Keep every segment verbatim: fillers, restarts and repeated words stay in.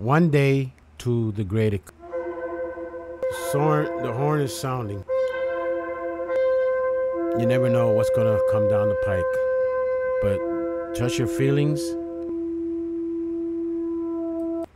One day to the great eclipse. The horn is sounding. You never know what's gonna come down the pike, but trust your feelings.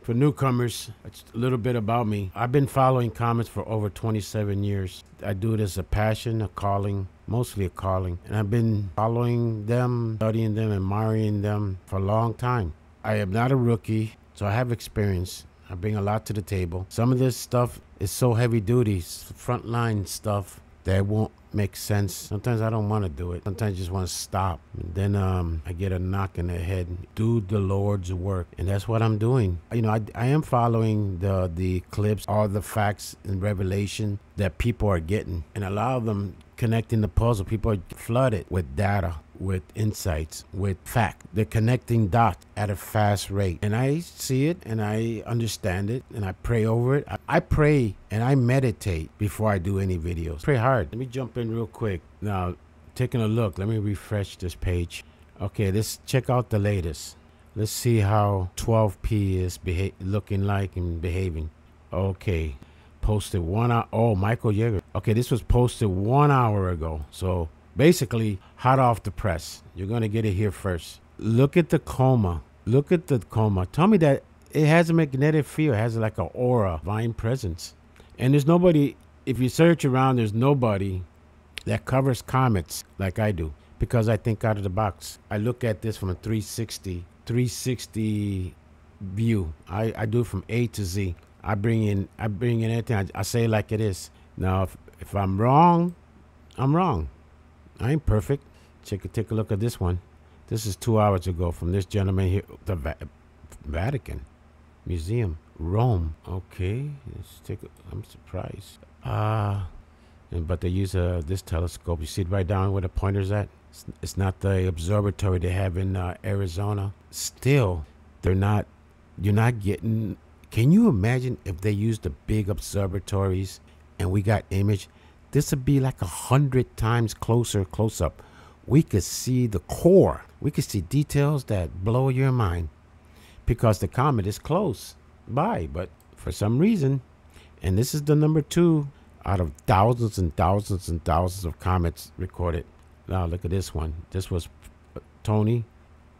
For newcomers, it's a little bit about me. I've been following comets for over twenty-seven years. I do it as a passion, a calling, mostly a calling. And I've been following them, studying them, admiring them for a long time. I am not a rookie, so I have experience. I bring a lot to the table. Some of this stuff is so heavy duty, frontline stuff, that it won't make sense. Sometimes I don't want to do it. Sometimes I just want to stop. And then um, I get a knock in the head. Do the Lord's work. And that's what I'm doing. You know, I, I am following the, the clips, all the facts and revelation that people are getting. And a lot of them connecting the puzzle. People are flooded with data, with insights, with fact. They're connecting dots at a fast rate. And I see it and I understand it and I pray over it. I, I pray and I meditate before I do any videos. Pray hard. Let me jump in real quick. Now, taking a look, let me refresh this page. Okay, let's check out the latest. Let's see how twelve P is looking like and behaving. Okay, posted one hour. Oh, Michael Yeager. Okay, this was posted one hour ago. So basically, hot off the press. You're going to get it here first. Look at the coma. Look at the coma. Tell me that it has a magnetic field. It has like an aura, divine presence. And there's nobody, if you search around, there's nobody that covers comets like I do, because I think out of the box. I look at this from a three sixty view. I, I do it from A to Z. I bring in, I bring in everything. I, I say it like it is. Now, if, if I'm wrong, I'm wrong. I ain't perfect. Check, take a look at this one. This is two hours ago from this gentleman here, the Va Vatican Museum, Rome. Okay, let's take. A, I'm surprised. Ah, uh, but they use uh, this telescope. You see it right down where the pointer's at. It's, it's not the observatory they have in uh, Arizona. Still, they're not. You're not getting. Can you imagine if they used the big observatories and we got image? This would be like a hundred times closer, close up. We could see the core. We could see details that blow your mind, because the comet is close by, but for some reason, and this is the number two out of thousands and thousands and thousands of comets recorded. Now look at this one. This was Tony,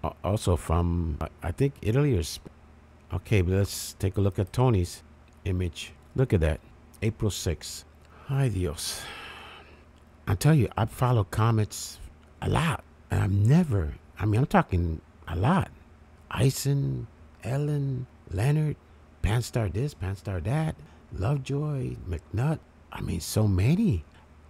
uh, also from, uh, I think Italy or Spain. Okay, but let's take a look at Tony's image. Look at that, April sixth. Ay Dios. I tell you, I follow comets a lot. And I've never, I mean, I'm talking a lot. Ison, Ellen, Leonard, Pan-Star this, Pan-Star that, Lovejoy, McNutt. I mean, so many.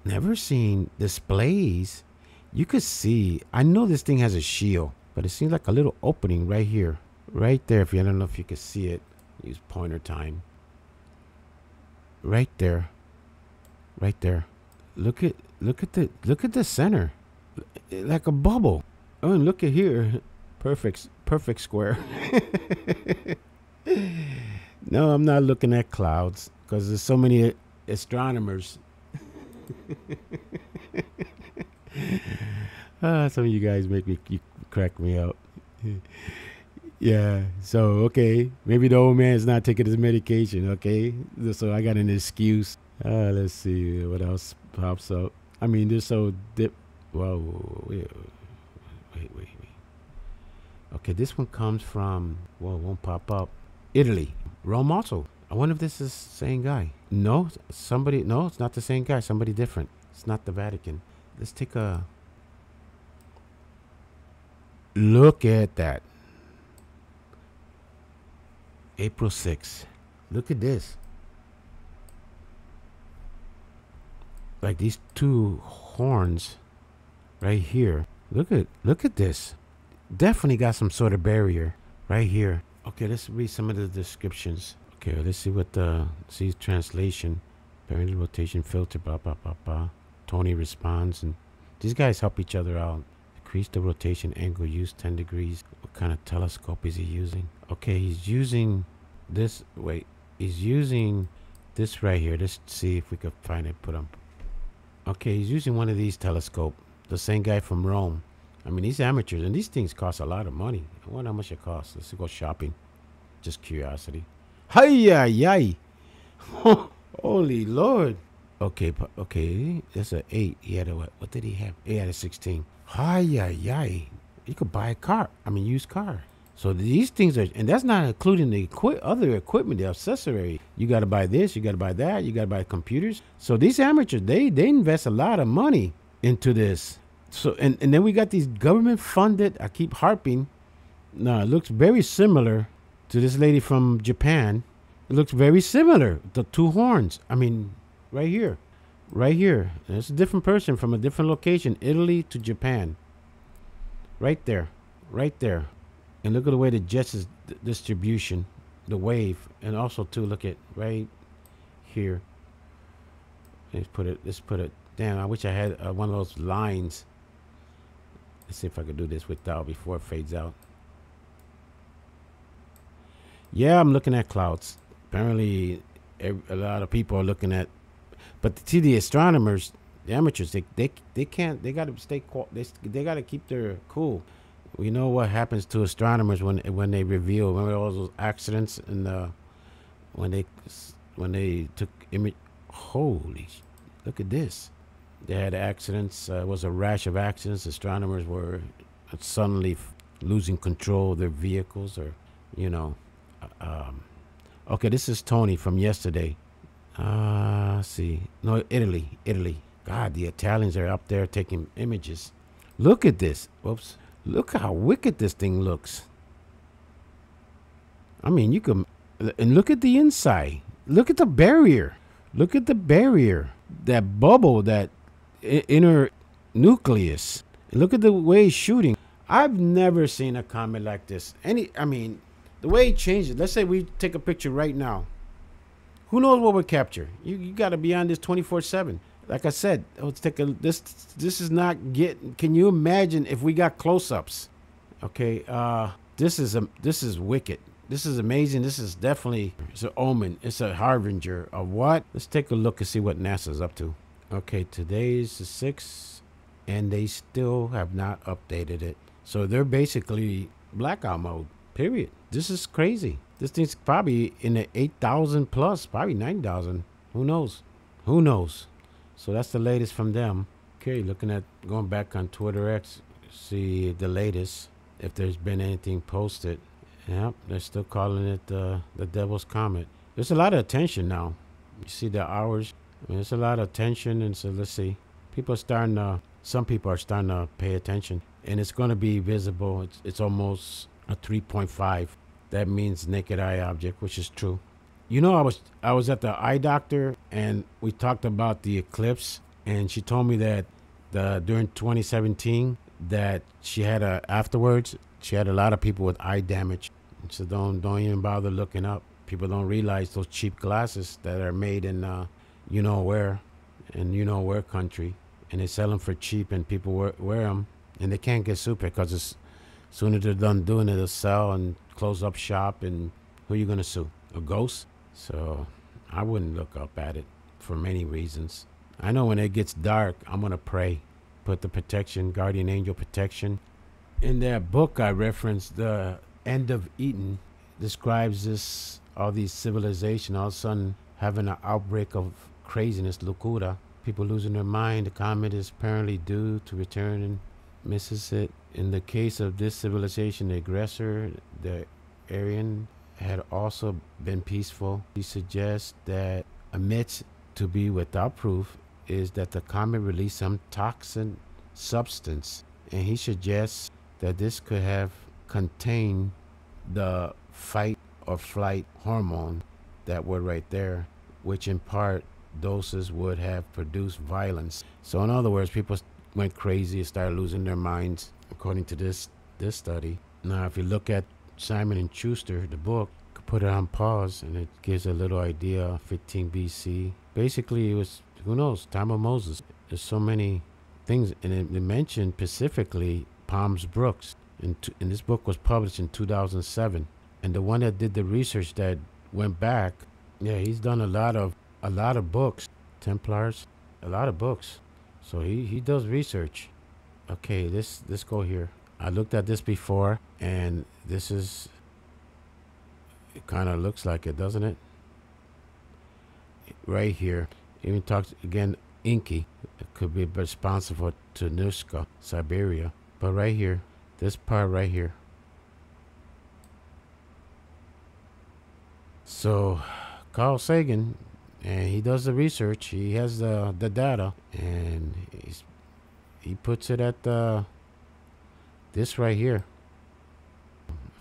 Never seen displays. You could see, I know this thing has a shield, but it seems like a little opening right here. Right there, if you, I don't know if you could see it. Use pointer time. Right there. Right there, look at look at the look at the center, like a bubble. Oh, and look at here, perfect perfect square. No, I'm not looking at clouds because there's so many astronomers. Ah, some of you guys make me you crack me up. Yeah, so okay, maybe the old man is not taking his medication. Okay, so I got an excuse. Uh, let's see what else pops up. I mean, they're so dip. Whoa, wait, wait, wait, wait. Okay, this one comes from, well, it won't pop up. Italy, Rome also. I wonder if this is the same guy. No, somebody, no, it's not the same guy. Somebody different. It's not the Vatican. Let's take a look at that. April sixth. Look at this. Like these two horns right here. Look at look at this. Definitely got some sort of barrier right here. Okay, let's read some of the descriptions. Okay, well, let's see what the see translation. Parallel rotation filter, blah blah blah blah. Tony responds, and these guys help each other out. Increase the rotation angle, use ten degrees. What kind of telescope is he using? Okay, he's using this wait, he's using this right here. Let's see if we could find it, put on. Okay, he's using one of these telescopes. The same guy from Rome. I mean, these amateurs, and these things cost a lot of money. I wonder how much it costs. Let's go shopping. Just curiosity. Ay, ay, ay. Holy Lord. Okay, okay. That's an eight. He had a what? What did he have? He had a sixteen. Ay, ay, ay. You could buy a car. I mean, used car. So these things are, and that's not including the equi other equipment, the accessory. You got to buy this. You got to buy that. You got to buy computers. So these amateurs, they they invest a lot of money into this. So and and then we got these government funded. I keep harping. Now it looks very similar to this lady from Japan. It looks very similar. The two horns. I mean, right here, right here. And it's a different person from a different location, Italy to Japan. Right there, right there. And look at the way the jets is distribution, the wave, and also too look at right here. Let's put it. Let's put it. Damn, I wish I had uh, one of those lines. Let's see if I could do this without before it fades out. Yeah, I'm looking at clouds. Apparently, every, a lot of people are looking at, but see the astronomers, the amateurs, they they they can't. They got to stay. They they got to keep their cool. We know what happens to astronomers when when they reveal. Remember all those accidents and the when they when they took image. Holy, look at this! They had accidents. Uh, it was a rash of accidents. Astronomers were suddenly f losing control of their vehicles, or you know. Um, okay, this is Tony from yesterday. Ah, uh, see, no, Italy, Italy. God, the Italians are up there taking images. Look at this. Whoops. Look how wicked this thing looks. I mean, you can, and look at the inside. Look at the barrier. Look at the barrier. That bubble, that inner nucleus. And look at the way it's shooting. I've never seen a comet like this. Any, I mean, the way it changes. Let's say we take a picture right now. Who knows what we'll capture? You, you got to be on this twenty-four seven. Like I said, let's take a, this this is not getting. Can you imagine if we got close-ups? Okay, uh, this is a this is wicked. This is amazing. This is definitely, it's an omen. It's a harbinger of what? Let's take a look and see what NASA's up to. Okay, today's the sixth, and they still have not updated it. So they're basically blackout mode. Period. This is crazy. This thing's probably in the eight thousand plus, probably nine thousand. Who knows? Who knows? So that's the latest from them. Okay, looking at going back on Twitter X, see the latest, if there's been anything posted. Yep, they're still calling it uh, the Devil's Comet. There's a lot of attention now. You see the hours. I mean, there's a lot of attention, and so let's see. People are starting to, some people are starting to pay attention, and it's going to be visible. It's, it's almost a three point five. That means naked eye object, which is true. You know, I was I was at the eye doctor, and we talked about the eclipse, and she told me that the during twenty seventeen that she had a afterwards she had a lot of people with eye damage. So don't don't even bother looking up. People don't realize those cheap glasses that are made in uh, you know where, and you know where country, and they sell them for cheap, and people wear, wear them, and they can't get super because as soon as they're done doing it, they'll sell and close up shop, and who are you gonna sue? A ghost? So I wouldn't look up at it for many reasons. I know when it gets dark, I'm going to pray. Put the protection, guardian angel protection. In that book I referenced, The End of Eden, describes this, all these civilization all of a sudden having an outbreak of craziness, locura. People losing their mind. The comet is apparently due to return and misses it. In the case of this civilization, the aggressor, the Aryan, had also been peaceful. He suggests that amidst to be without proof is that the comet released some toxin substance, and he suggests that this could have contained the fight or flight hormone that were right there, which in part doses would have produced violence. So in other words, people went crazy and started losing their minds, according to this this study. Now if you look at Simon and Schuster, the book, put it on pause, and it gives a little idea. Fifteen B C basically, it was, who knows, time of Moses. There's so many things, and it mentioned specifically Pons-Brooks, and, and this book was published in two thousand seven, and the one that did the research that went back, yeah, he's done a lot of a lot of books, Templars, a lot of books. So he he does research. Okay, this let's go here. I looked at this before, and this is It kind of looks like it, doesn't it? Right here. Even talks again, Inky. It could be responsible for Tunguska, Siberia. But right here, this part right here. So Carl Sagan, and he does the research. He has the the data, and he's, he puts it at the this right here.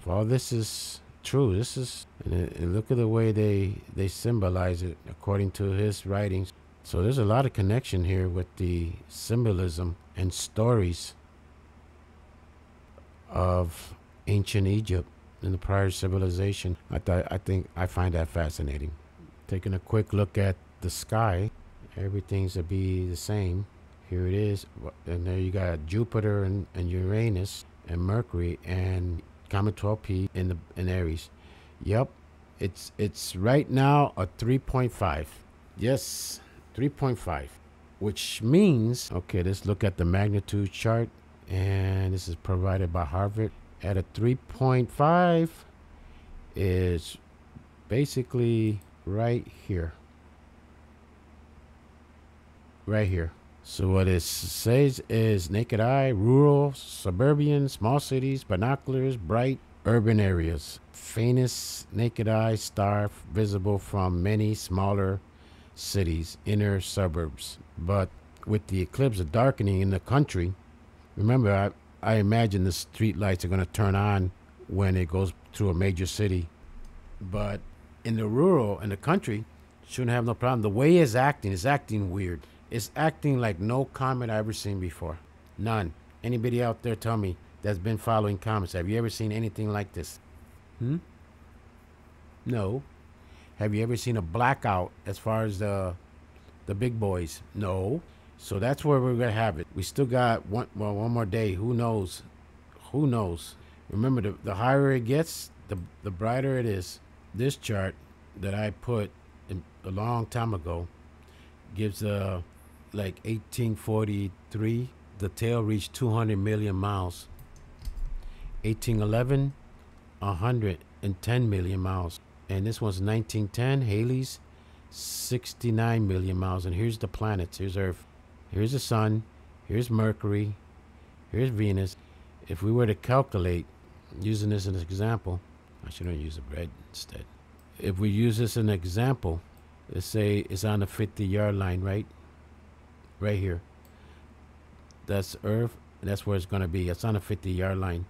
If all this is true, this is, and, and look at the way they they symbolize it according to his writings. So there's a lot of connection here with the symbolism and stories of ancient Egypt and the prior civilization. I th I think I find that fascinating. Taking a quick look at the sky, everything's to be the same. Here it is, and there you got Jupiter and, and Uranus and Mercury and Comet twelve P in the in Aries. Yep, it's it's right now a three point five. Yes, three point five, which means, okay, let's look at the magnitude chart, and this is provided by Harvard. At a three point five is basically right here, right here. So what it says is naked eye, rural, suburban, small cities, binoculars, bright urban areas, faintest naked eye star visible from many smaller cities, inner suburbs. But with the eclipse of darkening in the country, remember, I I imagine the street lights are going to turn on when it goes through a major city. But in the rural, in the country, shouldn't have no problem. The way it's acting, it's acting weird. It's acting like no comet I've ever seen before. None. Anybody out there tell me that's been following comets, have you ever seen anything like this? Hmm? No. Have you ever seen a blackout as far as the, the big boys? No. So that's where we're gonna have it. We still got one, well, one more day. Who knows? Who knows? Remember, the, the higher it gets, the the brighter it is. This chart that I put in a long time ago gives uh like eighteen forty-three. The tail reached two hundred million miles. eighteen eleven, one hundred ten million miles. And this one's nineteen ten. Halley's, sixty-nine million miles. And here's the planets. Here's Earth. Here's the sun, here's Mercury, here's Venus. If we were to calculate, using this as an example, I shouldn't use a red instead. If we use this as an example, let's say it's on the fifty yard line, right? Right here. That's Earth, and that's where it's gonna be. It's on the fifty yard line.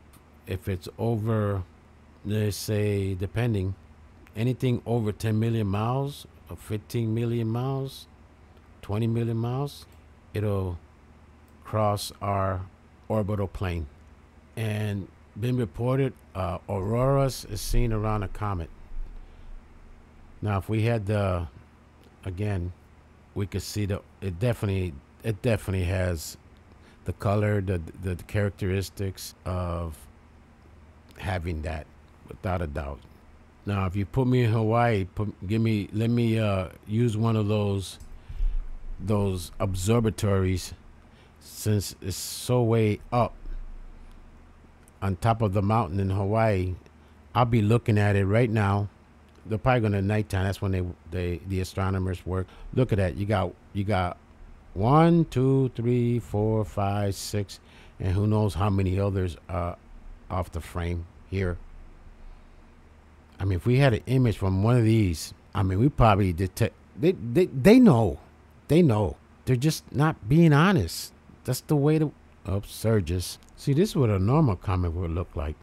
If it's over, let's say, depending, anything over ten million miles, or fifteen million miles, twenty million miles, it'll cross our orbital plane. And been reported uh, auroras is seen around a comet. Now if we had the, again, we could see the, it definitely it definitely has the color, the, the, the characteristics of having that, without a doubt. Now if you put me in Hawaii, put, give me let me uh, use one of those those observatories, since it's so way up on top of the mountain in Hawaii. I'll be looking at it right now. They're probably going to nighttime. That's when they, they the astronomers work. Look at that. You got you got one, two, three, four, five, six, and who knows how many others uh off the frame here. I mean, if we had an image from one of these, I mean, we probably detect. They they they know. They know. They're just not being honest. That's the way the upsurges. See, this is what a normal comet would look like.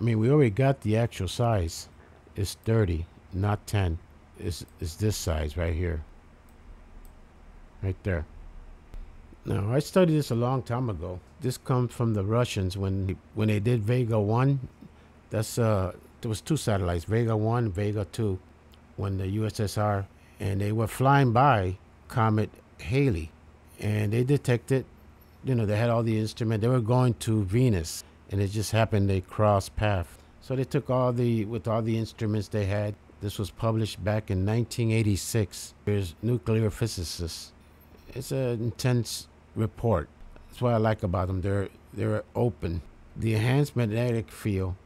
I mean, we already got the actual size. It's thirty, not ten. It's, it's this size right here. Right there. Now, I studied this a long time ago. This comes from the Russians when, when they did Vega one. That's, uh, there was two satellites, Vega one, Vega two. When the U S S R, and they were flying by Comet Halley, and they detected, you know, they had all the instrument, they were going to Venus, and it just happened they crossed path. So they took all the, with all the instruments they had. This was published back in nineteen eighty-six. There's nuclear physicists. It's an intense report. That's what I like about them. They're, they're open. the enhanced magnetic field.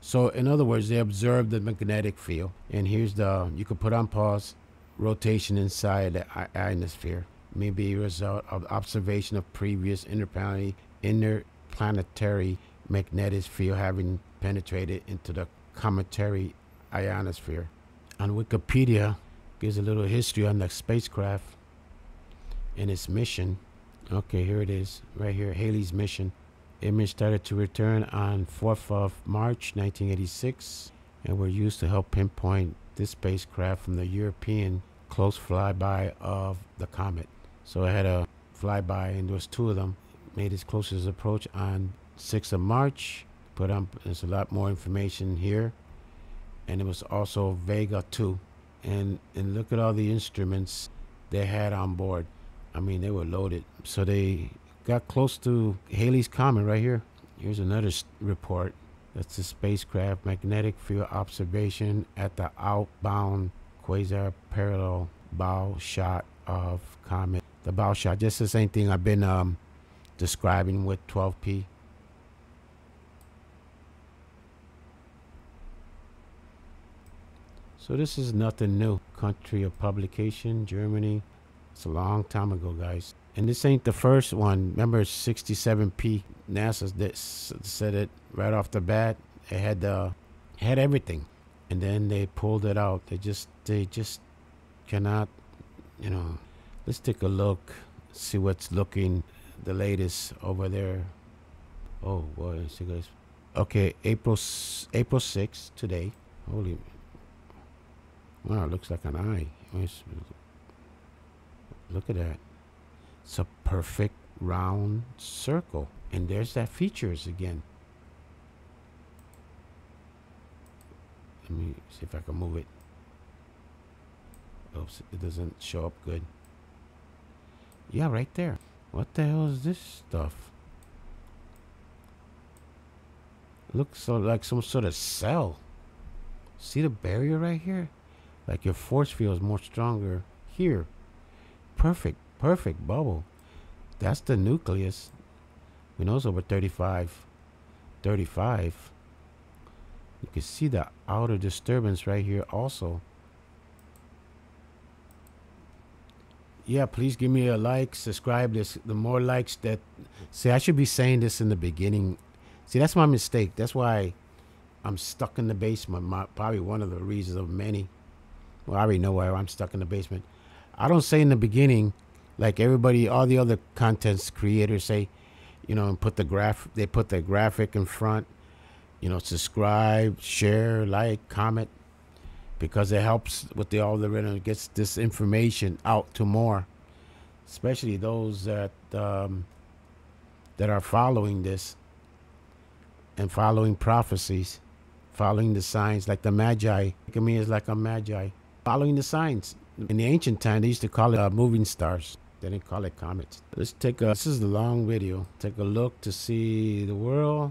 So in other words, they observe the magnetic field. And here's the, you could put on pause, rotation inside the ionosphere may be a result of observation of previous interplanetary magnetic field having penetrated into the cometary ionosphere. On Wikipedia, gives a little history on the spacecraft and its mission. Okay, here it is, right here, Halley's mission. Image started to return on fourth of March nineteen eighty-six and were used to help pinpoint this spacecraft from the European close flyby of the comet. So I had a flyby, and there was two of them. Made its closest approach on sixth of March. Put on, there's a lot more information here. And it was also Vega two. And, and look at all the instruments they had on board. I mean, they were loaded. So they got close to Halley's Comet right here. Here's another report. That's the spacecraft magnetic field observation at the outbound quasar parallel bow shot of comet. The bow shot, just the same thing I've been um, describing with twelve P. So this is nothing new. Country of publication, Germany. It's a long time ago, guys. And this ain't the first one. Remember sixty-seven P, NASA that said it right off the bat. It had the, had everything. And then they pulled it out. They just, they just cannot, you know. Let's take a look, see what's looking the latest over there. Oh boy, see guys. Okay, April, April sixth, today. Holy, wow, it looks like an eye. It's, look at that. It's a perfect round circle. And there's that features again. Let me see if I can move it. Oops, it doesn't show up good. Yeah, right there. What the hell is this stuff? It looks so like some sort of cell. See the barrier right here? Like your force field is more stronger here. Perfect. Perfect bubble. That's the nucleus. We know it's over thirty-five. thirty-five. You can see the outer disturbance right here also. Yeah, please give me a like, subscribe. This, the more likes that, see, I should be saying this in the beginning. See, that's my mistake. That's why I'm stuck in the basement. My, probably one of the reasons of many. Well, I already know why I'm stuck in the basement. I don't say in the beginning, like everybody, all the other content creators say, you know, and put the graph, they put the graphic in front, you know, subscribe, share, like, comment, because it helps with the algorithm, it gets this information out to more, especially those that um, that are following this and following prophecies, following the signs, like the Magi. Look at me as like a Magi, following the signs. In the ancient time, they used to call it uh, moving stars. They didn't call it comets. Let's take a, this is a long video. Take a look to see the world.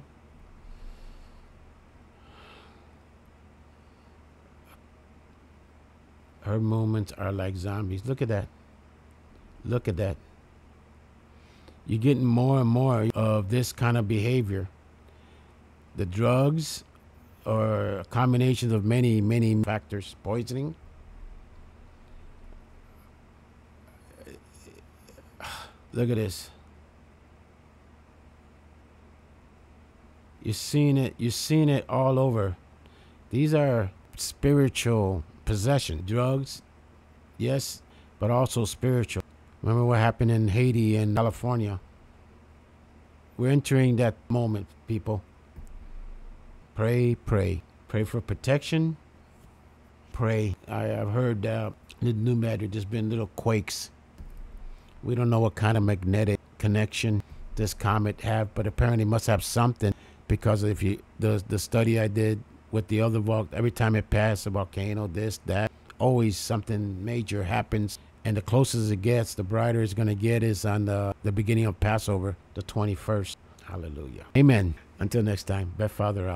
Her movements are like zombies. Look at that. Look at that. You're getting more and more of this kind of behavior. The drugs or a combination of many, many factors, poisoning. Look at this. You're seeing it. You're seeing it all over. These are spiritual possession, drugs, yes, but also spiritual. Remember what happened in Haiti and California. We're entering that moment, people. Pray, pray, pray for protection. Pray. I, I've heard that the New Madrid, there's been little quakes. We don't know what kind of magnetic connection this comet have, but apparently it must have something, because if you the the study I did with the other volcano, every time it passed a volcano, this, that, always something major happens, and the closest it gets, the brighter it's gonna get is on the, the beginning of Passover, the twenty-first. Hallelujah. Amen. Until next time, VetFather out.